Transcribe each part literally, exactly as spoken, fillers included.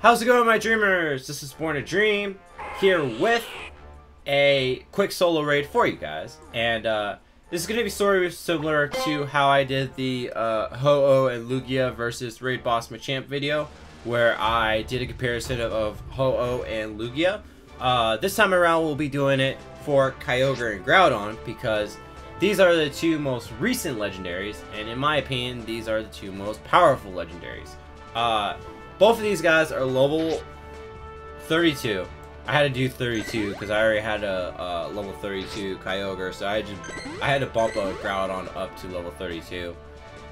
How's it going, my dreamers? This is Born to Dream here with a quick solo raid for you guys, and uh, this is going to be sort of similar to how I did the uh, Ho-Oh and Lugia versus Raid Boss Machamp video, where I did a comparison of, of Ho-Oh and Lugia. Uh, this time around, we'll be doing it for Kyogre and Groudon because these are the two most recent legendaries, and in my opinion, these are the two most powerful legendaries. Uh, Both of these guys are level thirty-two. I had to do thirty-two because I already had a, a level thirty-two Kyogre, so I just I had to bump a Groudon up to level thirty-two,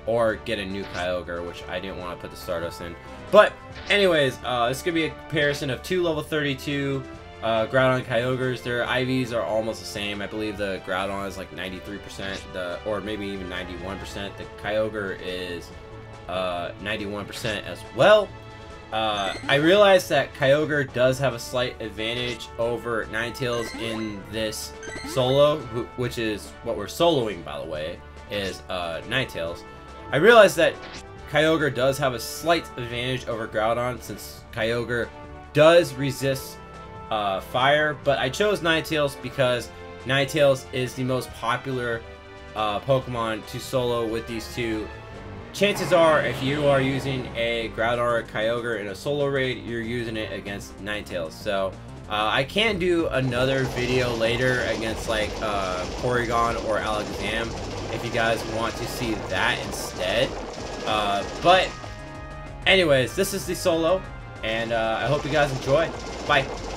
or get a new Kyogre, which I didn't want to put the Stardust in. But anyways, uh, this is gonna be a comparison of two level thirty-two uh, Groudon Kyogres. Their I Vs are almost the same. I believe the Groudon is like ninety-three percent, the or maybe even ninety-one percent. The Kyogre is uh, ninety-one percent as well. Uh, I realized that Kyogre does have a slight advantage over Ninetales in this solo, wh which is what we're soloing, by the way, is uh, Ninetales. I realized that Kyogre does have a slight advantage over Groudon since Kyogre does resist uh, fire, but I chose Ninetales because Ninetales is the most popular uh, Pokemon to solo with these two. Chances are, if you are using a Groudon or a Kyogre in a solo raid, you're using it against Ninetales. So, uh, I can do another video later against like uh, Porygon or Alakazam if you guys want to see that instead. Uh, but, anyways, this is the solo, and uh, I hope you guys enjoy. Bye.